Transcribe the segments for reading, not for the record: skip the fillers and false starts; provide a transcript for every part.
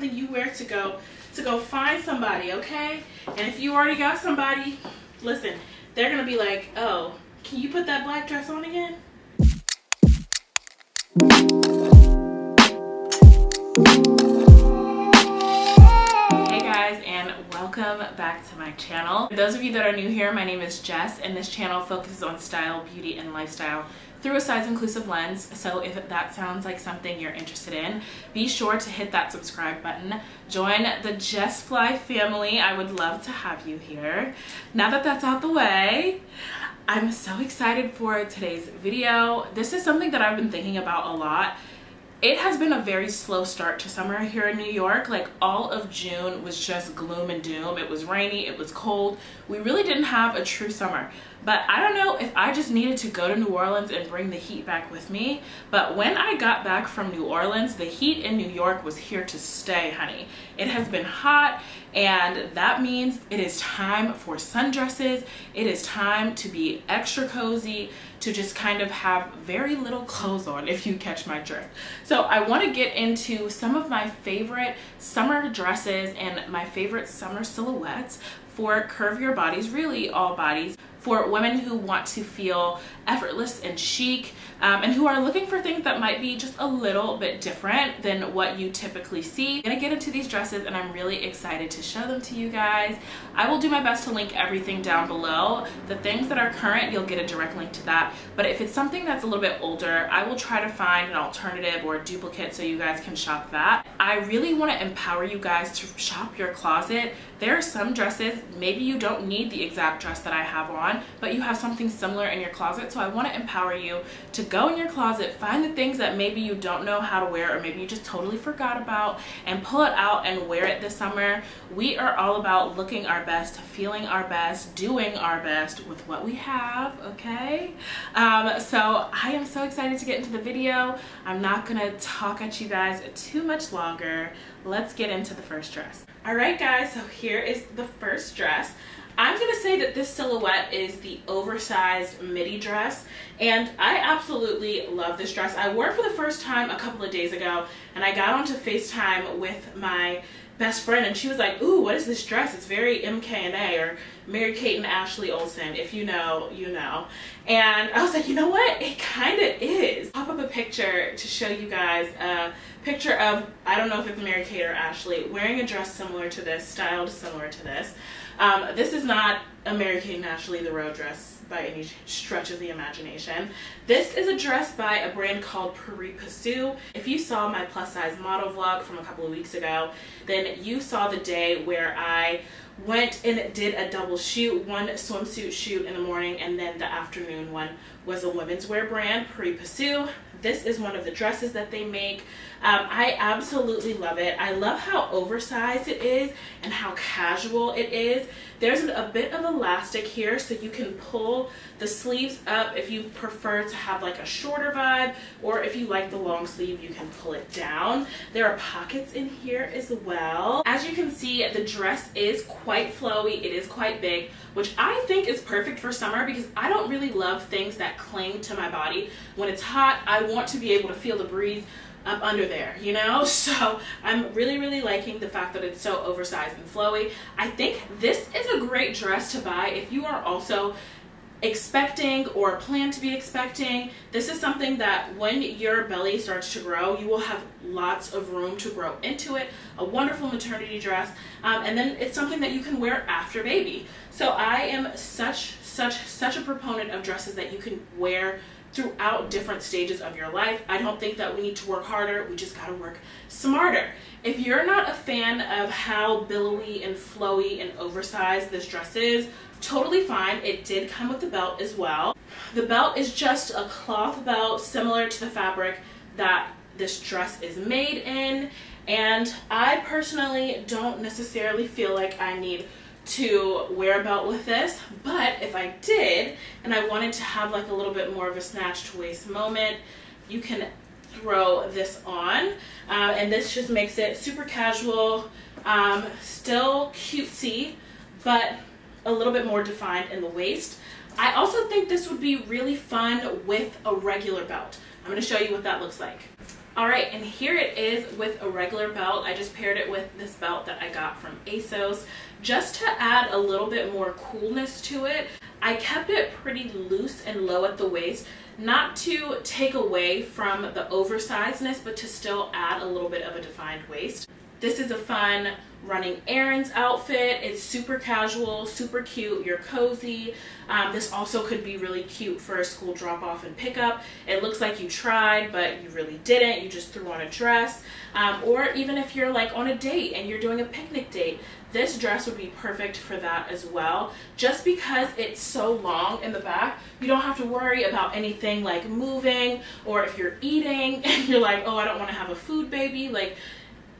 something you wear to go find somebody, okay? And if you already got somebody, listen, they're gonna be like, oh, can you put that black dress on again? Hey guys, and welcome back to my channel. For those of you that are new here, my name is Jess, and this channel focuses on style, beauty, and lifestyle through a size-inclusive lens. So if that sounds like something you're interested in, be sure to hit that subscribe button. Join the Jess Fly family. I would love to have you here. Now that that's out the way, I'm so excited for today's video. This is something that I've been thinking about a lot. It has been a very slow start to summer here in New York. Like, all of June was just gloom and doom. It was rainy, it was cold. We really didn't have a true summer. But I don't know if I just needed to go to New Orleans and bring the heat back with me. But when I got back from New Orleans, the heat in New York was here to stay, honey. It has been hot, and that means it is time for sundresses. It is time to be extra cozy, to just kind of have very little clothes on, if you catch my drift. So I want to get into some of my favorite summer dresses and my favorite summer silhouettes for curvier bodies, really all bodies, for women who want to feel effortless and chic, and who are looking for things that might be just a little bit different than what you typically see. I'm gonna get into these dresses, and I'm really excited to show them to you guys. I will do my best to link everything down below. The things that are current, you'll get a direct link to that. But if it's something that's a little bit older, I will try to find an alternative or a duplicate so you guys can shop that. I really wanna empower you guys to shop your closet. There are some dresses, maybe you don't need the exact dress that I have on, but you have something similar in your closet. So I want to empower you to go in your closet, find the things that maybe you don't know how to wear, or maybe you just totally forgot about, and pull it out and wear it this summer. We are all about looking our best, feeling our best, doing our best with what we have, okay? So I am so excited to get into the video. I'm not gonna talk at you guys too much longer. Let's get into the first dress. All right guys, so here is the first dress. I'm gonna say that this silhouette is the oversized midi dress, and I absolutely love this dress. I wore it for the first time a couple of days ago, and I got onto FaceTime with my best friend, and she was like, ooh, what is this dress? It's very MK&A, or Mary-Kate and Ashley Olsen. If you know, you know. And I was like, you know what? It kind of is. Pop up a picture to show you guys a picture of, I don't know if it's Mary-Kate or Ashley, wearing a dress similar to this, styled similar to this. This is not a Mary-Kate and Ashley The Road dress by any stretch of the imagination. This is a dress by a brand called Pari Passu. If you saw my plus size model vlog from a couple of weeks ago, then you saw the day where I went and did a double shoot, one swimsuit shoot in the morning, and then the afternoon one was a women's wear brand, Pari Passu. This is one of the dresses that they make. I absolutely love it. I love how oversized it is and how casual it is. There's a bit of elastic here, so you can pull the sleeves up if you prefer to have like a shorter vibe, or if you like the long sleeve, you can pull it down. There are pockets in here as well. As you can see, the dress is quite flowy. It is quite big, which I think is perfect for summer, because I don't really love things that cling to my body. When it's hot, I want to be able to feel the breeze up under there, you know? So I'm really, really liking the fact that it's so oversized and flowy. I think this is a great dress to buy if you are also expecting or plan to be expecting. This is something that when your belly starts to grow, you will have lots of room to grow into it. A wonderful maternity dress. And then it's something that you can wear after baby. So I am such a proponent of dresses that you can wear throughout different stages of your life. I don't think that we need to work harder, we just gotta work smarter. If you're not a fan of how billowy and flowy and oversized this dress is, totally fine. It did come with the belt as well. The belt is just a cloth belt similar to the fabric that this dress is made in, and I personally don't necessarily feel like I need to wear a belt with this, but if I did and I wanted to have like a little bit more of a snatch to waist moment, you can throw this on, and this just makes it super casual, still cutesy, but a little bit more defined in the waist. I also think this would be really fun with a regular belt. I'm going to show you what that looks like. Alright, and here it is with a regular belt. I just paired it with this belt that I got from ASOS just to add a little bit more coolness to it. I kept it pretty loose and low at the waist, not to take away from the oversizedness, but to still add a little bit of a defined waist. This is a fun running errands outfit. It's super casual, super cute, you're cozy. This also could be really cute for a school drop-off and pickup. It looks like you tried, but you really didn't. You just threw on a dress. Or even if you're like on a date and you're doing a picnic date, this dress would be perfect for that as well. Just because it's so long in the back, you don't have to worry about anything like moving, or if you're eating and you're like, oh, I don't want to have a food baby. Like,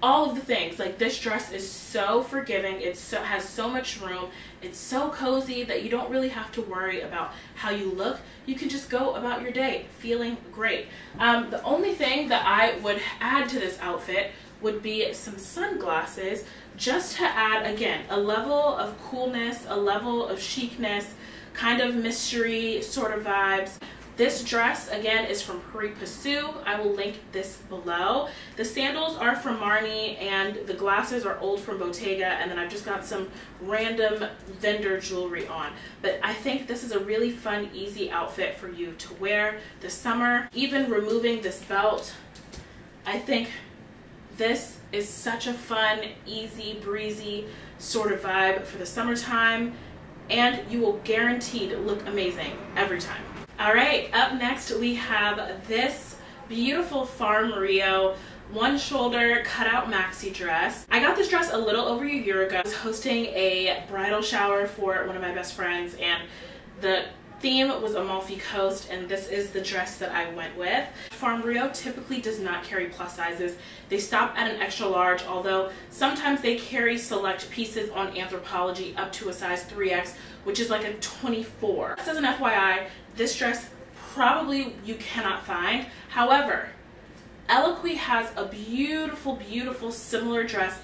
all of the things, like, this dress is so forgiving. It has so much room. It's so cozy that you don't really have to worry about how you look. You can just go about your day feeling great. The only thing that I would add to this outfit would be some sunglasses, just to add, again, a level of coolness, a level of chicness, kind of mystery sort of vibes. This dress, again, is from Pari Passu. I will link this below. The sandals are from Marni, and the glasses are old from Bottega, and then I've just got some random vendor jewelry on. But I think this is a really fun, easy outfit for you to wear this summer. Even removing this belt, I think this is such a fun, easy, breezy sort of vibe for the summertime, and you will guaranteed look amazing every time. Alright, up next we have this beautiful Farm Rio one shoulder cutout maxi dress. I got this dress a little over a year ago. I was hosting a bridal shower for one of my best friends, and the theme was Amalfi Coast, and this is the dress that I went with. Farm Rio typically does not carry plus sizes. They stop at an extra large, although sometimes they carry select pieces on Anthropologie up to a size 3X, which is like a 24. Just as an FYI, this dress probably you cannot find. However, Eloquii has a beautiful, beautiful similar dress,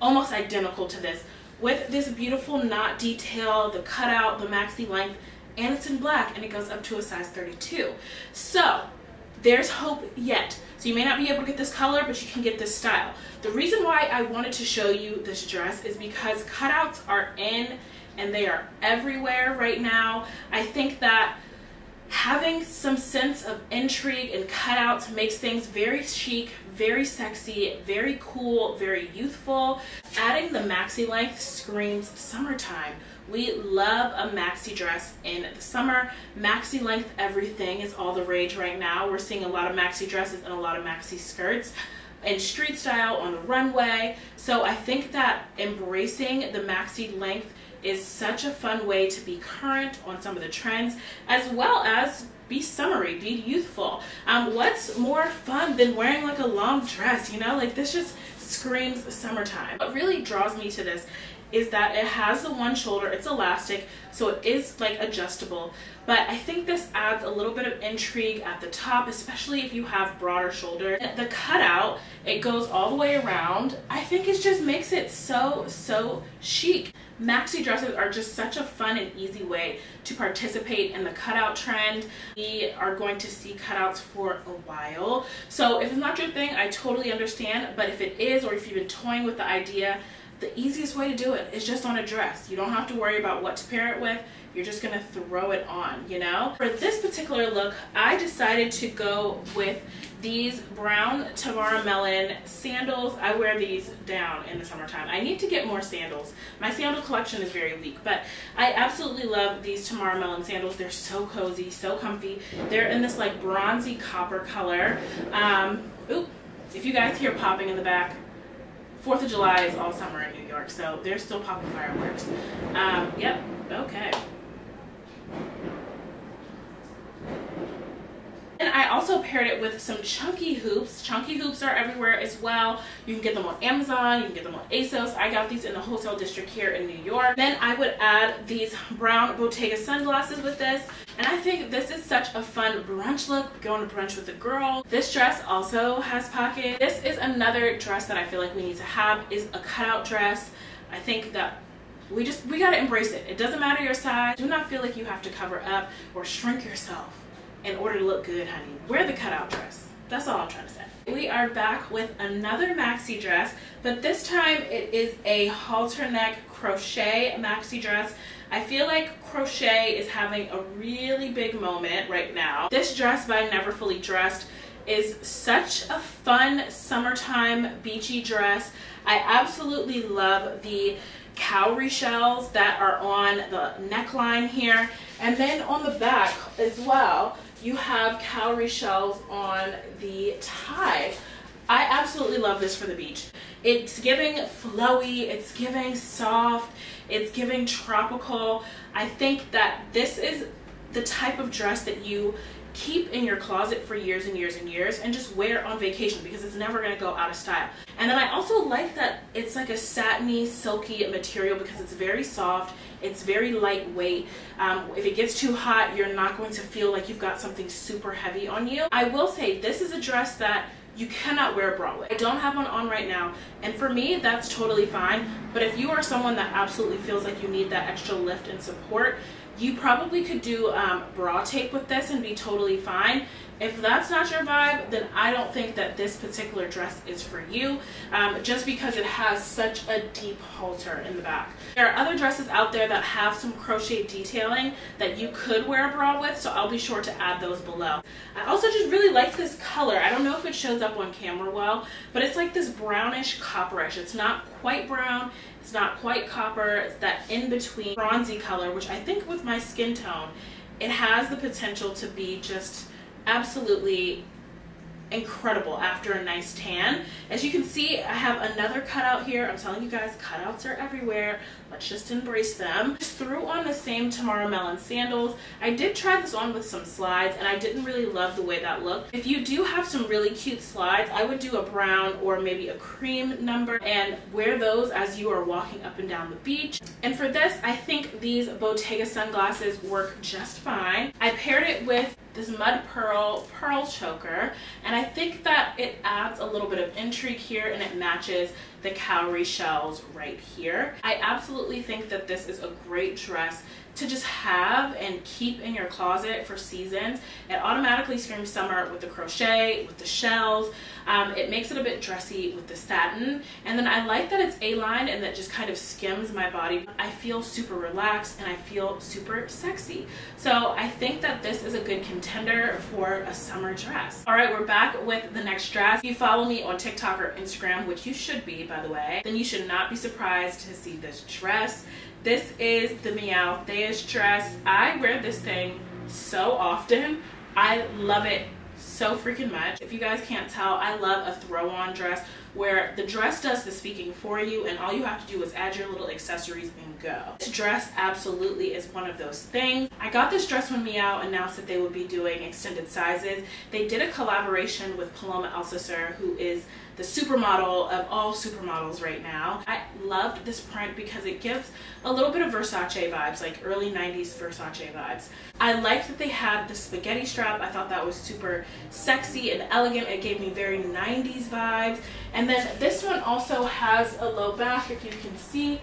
almost identical to this, with this beautiful knot detail, the cutout, the maxi length, and it's in black, and it goes up to a size 32. So there's hope yet. So you may not be able to get this color, but you can get this style. The reason why I wanted to show you this dress is because cutouts are in, and they are everywhere right now. I think that having some sense of intrigue and cutouts makes things very chic, very sexy, very cool, very youthful. Adding the maxi length screams summertime. We love a maxi dress in the summer. Maxi length everything is all the rage right now. We're seeing a lot of maxi dresses and a lot of maxi skirts and street style on the runway. So I think that embracing the maxi length is such a fun way to be current on some of the trends, as well as be summery, be youthful. What's more fun than wearing like a long dress, you know? Like, this just screams summertime. What really draws me to this is that it has the one shoulder, it's elastic, so it is like adjustable, but I think this adds a little bit of intrigue at the top, especially if you have broader shoulders. The cutout, it goes all the way around. I think it just makes it so chic. Maxi dresses are just such a fun and easy way to participate in the cutout trend. We are going to see cutouts for a while, so if it's not your thing, I totally understand, but if it is, or if you've been toying with the idea, the easiest way to do it is just on a dress. You don't have to worry about what to pair it with. You're just gonna throw it on, you know? For this particular look, I decided to go with these brown Tamara Mellon sandals. I wear these down in the summertime. I need to get more sandals. My sandal collection is very weak, but I absolutely love these Tamara Mellon sandals. They're so cozy, so comfy. They're in this like bronzy copper color. Oop, if you guys hear popping in the back, 4th of July is all summer in New York, so they're still popping fireworks. Yep, okay. And I also paired it with some chunky hoops. Chunky hoops are everywhere as well. You can get them on Amazon, you can get them on ASOS. I got these in the wholesale district here in New York. Then I would add these brown Bottega sunglasses with this. And I think this is such a fun brunch look, going to brunch with a girl. This dress also has pockets. This is another dress that I feel like we need to have, is a cutout dress. I think that we gotta embrace it. It doesn't matter your size. Do not feel like you have to cover up or shrink yourself in order to look good, honey. Wear the cutout dress. That's all I'm trying to say. we are back with another maxi dress, but this time it is a halter neck crochet maxi dress. I feel like crochet is having a really big moment right now. This dress by Never Fully Dressed is such a fun summertime beachy dress. I absolutely love the cowrie shells that are on the neckline here, and then on the back as well you have cowrie shells on the tie. I absolutely love this for the beach. It's giving flowy, it's giving soft, it's giving tropical. I think that this is the type of dress that you keep in your closet for years and years and years and just wear on vacation because it's never going to go out of style. And then I also like that it's like a satiny, silky material because it's very soft, it's very lightweight. If it gets too hot, you're not going to feel like you've got something super heavy on you. I will say this is a dress that you cannot wear a bra with. I don't have one on right now, and for me that's totally fine, but if you are someone that absolutely feels like you need that extra lift and support, you probably could do bra tape with this and be totally fine. If that's not your vibe, then I don't think that this particular dress is for you, just because it has such a deep halter in the back. There are other dresses out there that have some crochet detailing that you could wear a bra with, so I'll be sure to add those below. I also just really like this color. I don't know if it shows up on camera well, but it's like this brownish copperish. It's not quite brown, it's not quite copper, it's that in-between bronzy color, which I think with my skin tone, it has the potential to be just absolutely incredible after a nice tan. As you can see, I have another cutout here. I'm telling you guys, cutouts are everywhere. Let's just embrace them. Just threw on the same Tamara Mellon sandals. I did try this on with some slides and I didn't really love the way that looked. If you do have some really cute slides, I would do a brown or maybe a cream number and wear those as you are walking up and down the beach. And for this, I think these Bottega sunglasses work just fine. I paired it with this mud pearl choker, and I think that it adds a little bit of intrigue here and it matches the cowrie shells right here. I absolutely think that this is a great dress to just have and keep in your closet for seasons. It automatically screams summer with the crochet, with the shells. It makes it a bit dressy with the satin, and then I like that it's A-line and that just kind of skims my body. I feel super relaxed and I feel super sexy. So I think that this is a good contender for a summer dress. All right, we're back with the next dress. If you follow me on TikTok or Instagram, which you should be, by the way, then you should not be surprised to see this dress. This is the MIAOU dress. I wear this thing so often. I love it so freaking much. If you guys can't tell, I love a throw-on dress where the dress does the speaking for you and all you have to do is add your little accessories and go. This dress absolutely is one of those things. I got this dress when MIAOU announced that they would be doing extended sizes. They did a collaboration with Paloma Elsesser, who is the supermodel of all supermodels right now. I loved this print because it gives a little bit of Versace vibes, like early 90s Versace vibes. I liked that they had the spaghetti strap. I thought that was super sexy and elegant. It gave me very 90s vibes. And then this one also has a low back, if you can see.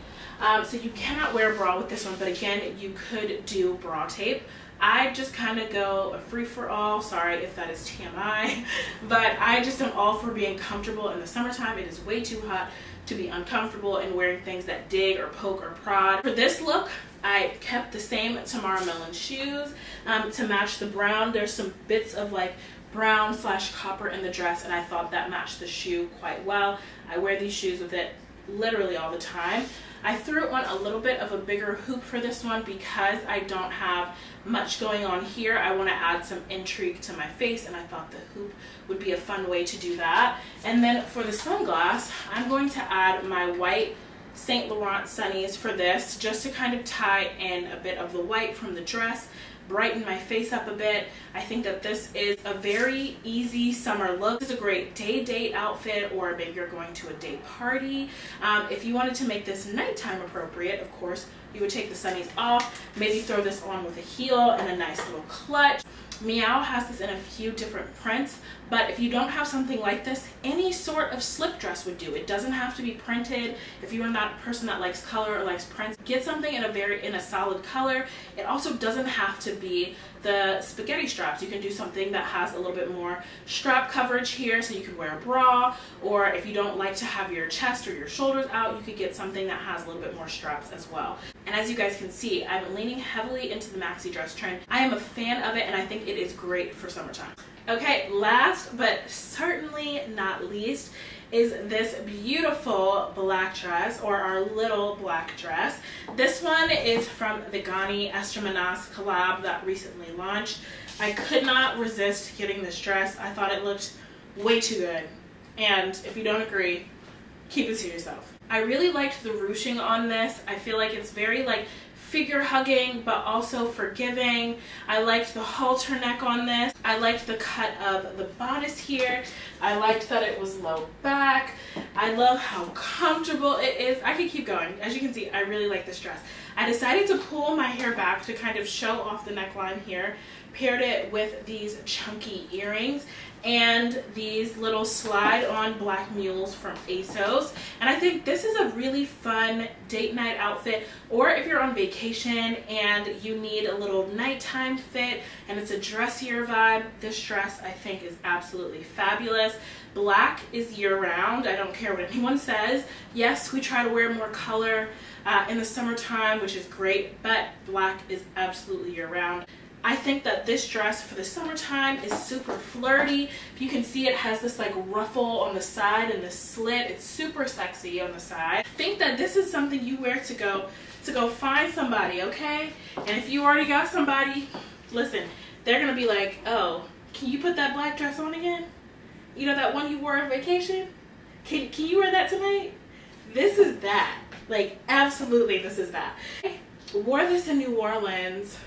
So you cannot wear a bra with this one, but again, you could do bra tape. I just kind of go a free-for-all, sorry if that is TMI, but I just am all for being comfortable in the summertime. It is way too hot to be uncomfortable and wearing things that dig or poke or prod. For this look, I kept the same Tamara Mellon shoes to match the brown. There's some bits of like brown / copper in the dress, and I thought that matched the shoe quite well. I wear these shoes with it literally all the time. I threw on a little bit of a bigger hoop for this one because I don't have much going on here. I want to add some intrigue to my face, and I thought the hoop would be a fun way to do that. And then for the sunglass, I'm going to add my white Saint Laurent sunnies for this just to kind of tie in a bit of the white from the dress, brighten my face up a bit. I think that this is a very easy summer look. This is a great day date outfit, or maybe you're going to a day party. If you wanted to make this nighttime appropriate, of course, you would take the sunnies off, maybe throw this on with a heel and a nice little clutch. MIAOU has this in a few different prints, but if you don't have something like this, any sort of slip dress would do. It doesn't have to be printed. If you are not a person that likes color or likes prints, get something in a solid color. It also doesn't have to be the spaghetti straps. You can do something that has a little bit more strap coverage here, so you could wear a bra, or if you don't like to have your chest or your shoulders out, you could get something that has a little bit more straps as well. And as you guys can see, I'm leaning heavily into the maxi dress trend. I am a fan of it, and I think it is great for summertime. Okay, last but certainly not least is this beautiful black dress, or our little black dress. This one is from the GANNI Ester Manas collab that recently launched. I could not resist getting this dress. I thought it looked way too good, and if you don't agree, keep it to yourself. I really liked the ruching on this. I feel like it's very like figure hugging, but also forgiving. I liked the halter neck on this. I liked the cut of the bodice here. I liked that it was low back. I love how comfortable it is. I could keep going. As you can see, I really like this dress. I decided to pull my hair back to kind of show off the neckline here. Paired it with these chunky earrings and these little slide-on black mules from ASOS. And I think this is a really fun date night outfit, or if you're on vacation and you need a little nighttime fit and it's a dressier vibe, this dress I think is absolutely fabulous. Black is year-round. I don't care what anyone says. Yes, we try to wear more color in the summertime, which is great, but black is absolutely year-round. I think that this dress for the summertime is super flirty. If you can see, it has this like ruffle on the side and the slit. It's super sexy on the side. I think that this is something you wear to go find somebody, okay? And if you already got somebody, listen, they're gonna be like, oh, can you put that black dress on again? You know, that one you wore on vacation? Can you wear that tonight? This is that. Like, absolutely, this is that. I wore this in New Orleans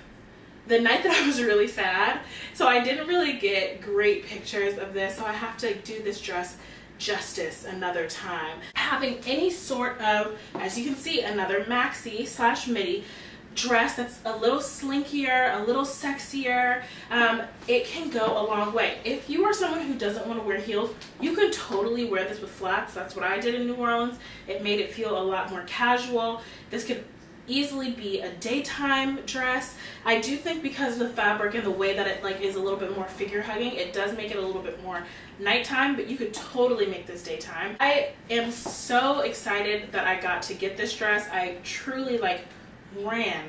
the night that I was really sad, so I didn't really get great pictures of this, so I have to do this dress justice another time. Having any sort of, as you can see, another maxi slash midi dress that's a little slinkier, a little sexier, it can go a long way. If you are someone who doesn't want to wear heels, you can totally wear this with flats. That's what I did in New Orleans. It made it feel a lot more casual. This could easily be a daytime dress. I do think because of the fabric and the way that it like is a little bit more figure hugging, it does make it a little bit more nighttime, but you could totally make this daytime. I am so excited that I got to get this dress. I truly like ran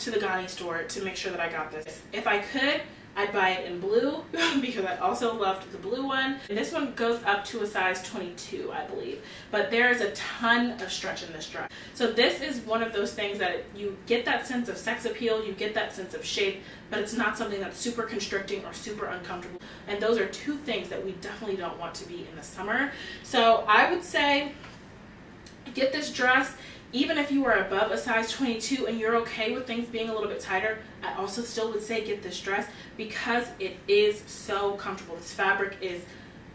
to the GANNI store to make sure that I got this. If I could, I'd buy it in blue because I also loved the blue one. And this one goes up to a size 22, I believe. But there is a ton of stretch in this dress. So this is one of those things that you get that sense of sex appeal, you get that sense of shape, but it's not something that's super constricting or super uncomfortable. And those are two things that we definitely don't want to be in the summer. So I would say get this dress. Even if you are above a size 22 and you're okay with things being a little bit tighter, I also still would say get this dress because it is so comfortable. This fabric is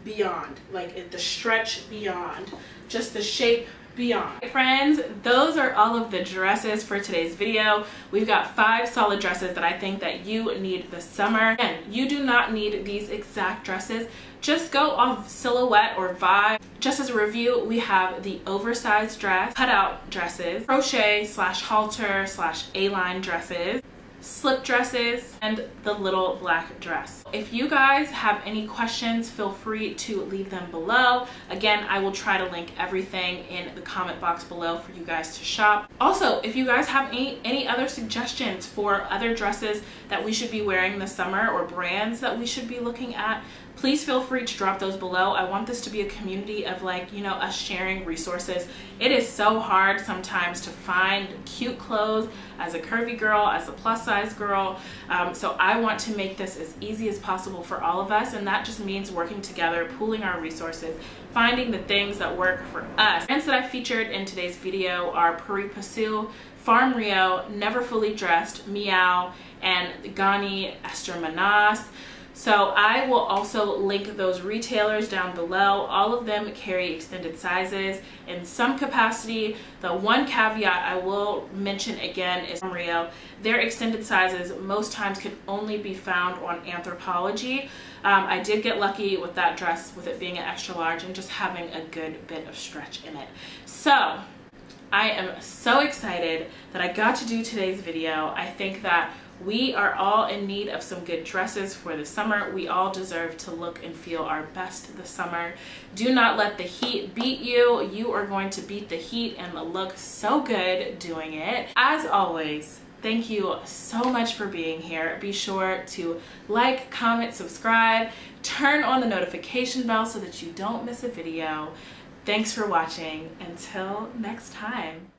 beyond, like the stretch beyond, just the shape beyond. Hey friends, those are all of the dresses for today's video. We've got 5 solid dresses that I think that you need this summer. And you do not need these exact dresses. Just go off silhouette or vibe. Just as a review, we have the oversized dress, cutout dresses, crochet slash halter slash A-line dresses, slip dresses, and the little black dress. If you guys have any questions, feel free to leave them below. Again, I will try to link everything in the comment box below for you guys to shop. Also, if you guys have any other suggestions for other dresses that we should be wearing this summer or brands that we should be looking at, please feel free to drop those below. I want this to be a community of like, you know, us sharing resources. It is so hard sometimes to find cute clothes as a curvy girl, as a plus size girl. So I want to make this as easy as possible for all of us. And that just means working together, pooling our resources, finding the things that work for us. Brands that I featured in today's video are Pari Passu, Farm Rio, Never Fully Dressed, MIAOU, and GANNI Ester Manas. So I will also link those retailers down below. All of them carry extended sizes in some capacity. The one caveat I will mention again is Farm Rio. Their extended sizes most times can only be found on Anthropologie. I did get lucky with that dress, with it being an extra large and just having a good bit of stretch in it. So I am so excited that I got to do today's video. I think that we are all in need of some good dresses for the summer. We all deserve to look and feel our best this summer. Do not let the heat beat you. You are going to beat the heat and look so good doing it. As always, thank you so much for being here. Be sure to like, comment, subscribe, turn on the notification bell so that you don't miss a video. Thanks for watching. Until next time.